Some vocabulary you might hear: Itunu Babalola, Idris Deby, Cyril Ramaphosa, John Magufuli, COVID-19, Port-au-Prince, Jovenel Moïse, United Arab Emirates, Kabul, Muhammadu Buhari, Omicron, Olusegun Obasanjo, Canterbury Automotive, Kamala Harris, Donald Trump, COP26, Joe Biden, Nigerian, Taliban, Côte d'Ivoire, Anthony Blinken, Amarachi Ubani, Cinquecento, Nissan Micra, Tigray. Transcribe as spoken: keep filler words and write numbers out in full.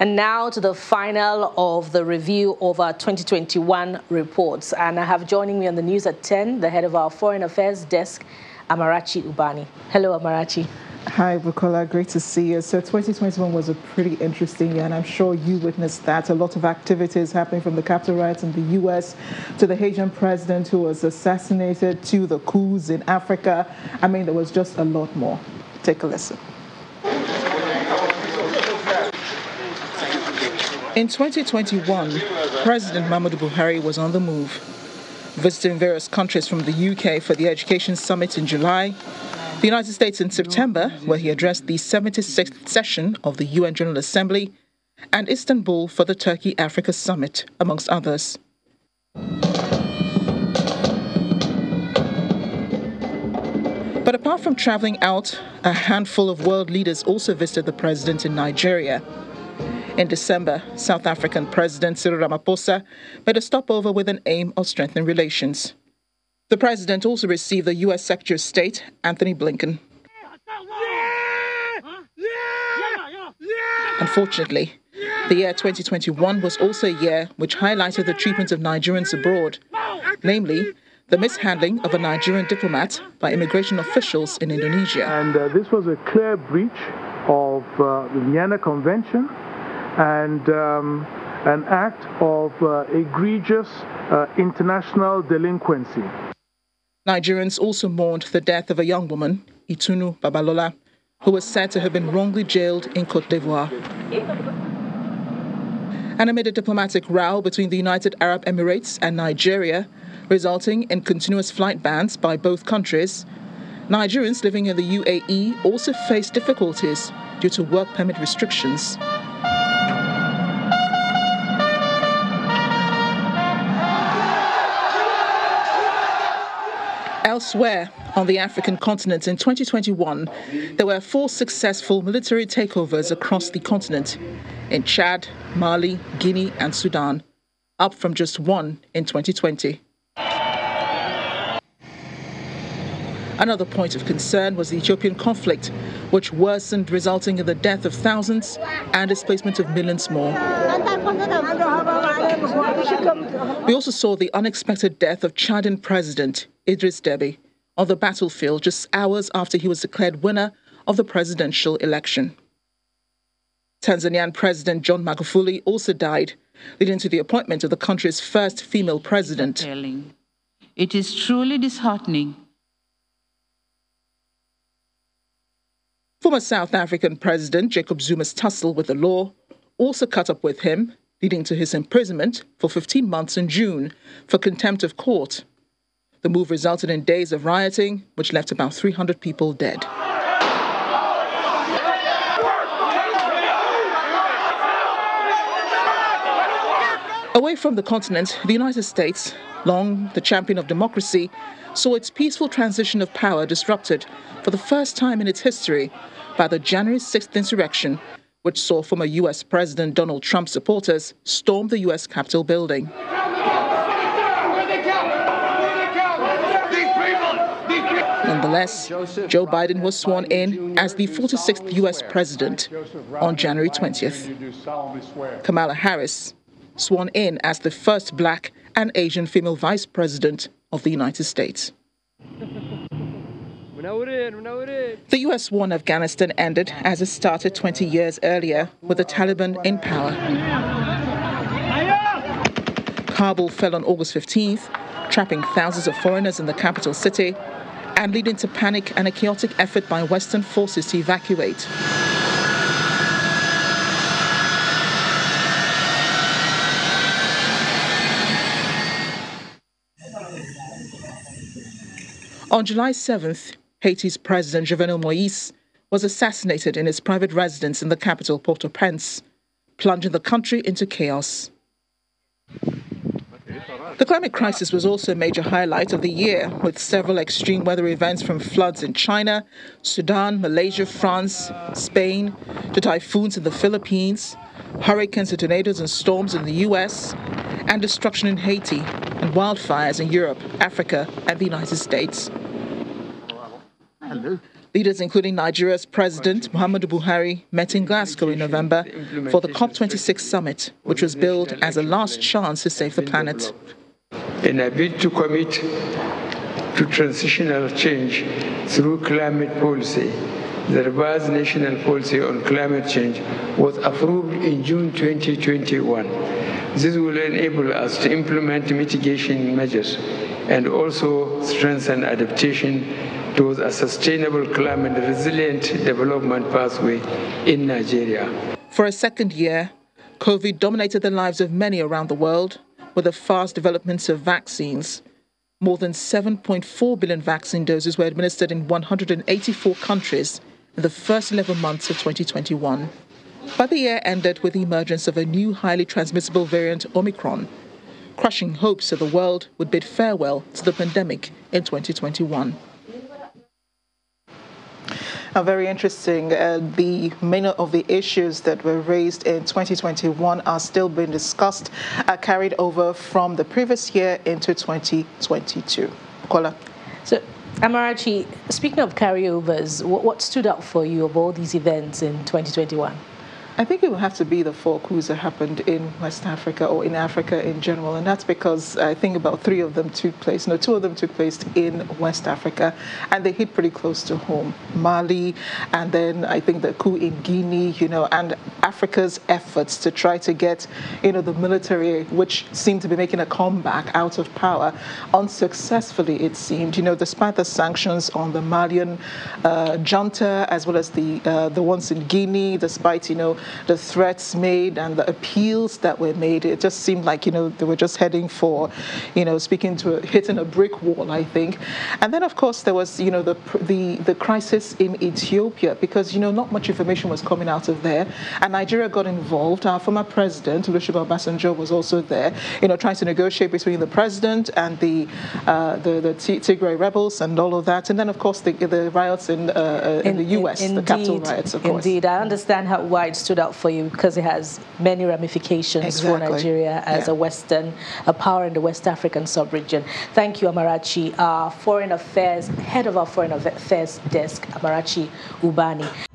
And now to the final of the review of our twenty twenty-one reports. And I have joining me on the news at ten, the head of our Foreign Affairs Desk, Amarachi Ubani. Hello, Amarachi. Hi, Bukola. Great to see you. So twenty twenty-one was a pretty interesting year, and I'm sure you witnessed that. A lot of activities happening, from the Capitol riots in the U S to the Haitian president who was assassinated to the coups in Africa. I mean, there was just a lot more. Take a listen. In twenty twenty-one, President Muhammadu Buhari was on the move, visiting various countries from the U K for the Education Summit in July, the United States in September, where he addressed the seventy-sixth session of the U N General Assembly, and Istanbul for the Turkey-Africa Summit, amongst others. But apart from traveling out, a handful of world leaders also visited the president in Nigeria. In December, South African President Cyril Ramaphosa made a stopover with an aim of strengthening relations. The president also received the U S Secretary of State, Anthony Blinken. Yeah! Yeah! Yeah! Unfortunately, the year twenty twenty-one was also a year which highlighted the treatment of Nigerians abroad, namely the mishandling of a Nigerian diplomat by immigration officials in Indonesia. And uh, this was a clear breach of uh, the Vienna Convention, and um, an act of uh, egregious uh, international delinquency. Nigerians also mourned the death of a young woman, Itunu Babalola, who was said to have been wrongly jailed in Côte d'Ivoire. And amid a diplomatic row between the United Arab Emirates and Nigeria, resulting in continuous flight bans by both countries, Nigerians living in the U A E also faced difficulties due to work permit restrictions. Elsewhere on the African continent in twenty twenty-one, there were four successful military takeovers across the continent in Chad, Mali, Guinea and Sudan, up from just one in twenty twenty. Another point of concern was the Ethiopian conflict, which worsened, resulting in the death of thousands and displacement of millions more. We also saw the unexpected death of Chadan President Idris Deby on the battlefield just hours after he was declared winner of the presidential election. Tanzanian President John Magufuli also died, leading to the appointment of the country's first female president. It is truly disheartening. Former South African President Jacob Zuma's tussle with the law also cut up with him, leading to his imprisonment for fifteen months in June for contempt of court. The move resulted in days of rioting, which left about three hundred people dead. Away from the continent, the United States, long the champion of democracy, saw its peaceful transition of power disrupted for the first time in its history by the January sixth insurrection, which saw former U S President Donald Trump supporters storm the U S Capitol building. Nonetheless, Joe Biden was sworn in as the forty-sixth U S president on January twentieth. Kamala Harris sworn in as the first black and Asian female vice president of the United States. The U S war in Afghanistan ended as it started twenty years earlier, with the Taliban in power. Kabul fell on August fifteenth, trapping thousands of foreigners in the capital city and leading to panic and a chaotic effort by Western forces to evacuate. On July seventh, Haiti's President Jovenel Moïse was assassinated in his private residence in the capital, Port-au-Prince, plunging the country into chaos. The climate crisis was also a major highlight of the year, with several extreme weather events, from floods in China, Sudan, Malaysia, France, Spain, to typhoons in the Philippines, hurricanes and tornadoes and storms in the U S, and destruction in Haiti, and wildfires in Europe, Africa, and the United States. Leaders, including Nigeria's President Muhammadu Buhari, met in Glasgow in November for the COP twenty-six summit, which was billed as a last chance to save the planet. In a bid to commit to transitional change through climate policy, the revised national policy on climate change was approved in June twenty twenty-one. This will enable us to implement mitigation measures and also strengthen adaptation towards a sustainable climate-resilient development pathway in Nigeria. For a second year, COVID dominated the lives of many around the world with the fast developments of vaccines. More than seven point four billion vaccine doses were administered in one hundred eighty-four countries in the first eleven months of twenty twenty-one. But the year ended with the emergence of a new highly transmissible variant, Omicron, crushing hopes that the world would bid farewell to the pandemic in twenty twenty-one. Now, very interesting. Uh, the many of the issues that were raised in twenty twenty-one are still being discussed, uh, carried over from the previous year into twenty twenty-two. Kola. So, Amarachi, speaking of carryovers, what, what stood out for you of all these events in twenty twenty-one? I think it will have to be the four coups that happened in West Africa or in Africa in general, and that's because I think about three of them took place, no, two of them took place in West Africa, and they hit pretty close to home. Mali, and then I think the coup in Guinea, you know, and Africa's efforts to try to get, you know, the military, which seemed to be making a comeback, out of power, unsuccessfully it seemed, you know, despite the sanctions on the Malian uh, junta, as well as the, uh, the ones in Guinea, despite, you know, the threats made and the appeals that were made. It just seemed like, you know, they were just heading for, you know, speaking to, a, hitting a brick wall, I think. And then, of course, there was, you know, the, the, the crisis in Ethiopia, because, you know, not much information was coming out of there. And Nigeria got involved. Our former president, Olusegun Obasanjo, was also there, you know, trying to negotiate between the president and the, uh, the, the Tigray rebels and all of that. And then, of course, the, the riots in, uh, in, in the U S, in, the indeed, capital riots, of course. Indeed, I understand how wide stood out for you because it has many ramifications exactly. for Nigeria as yeah. a Western, a power in the West African sub-region. Thank you, Amarachi. Our Foreign Affairs, head of our Foreign Affairs desk, Amarachi Ubani.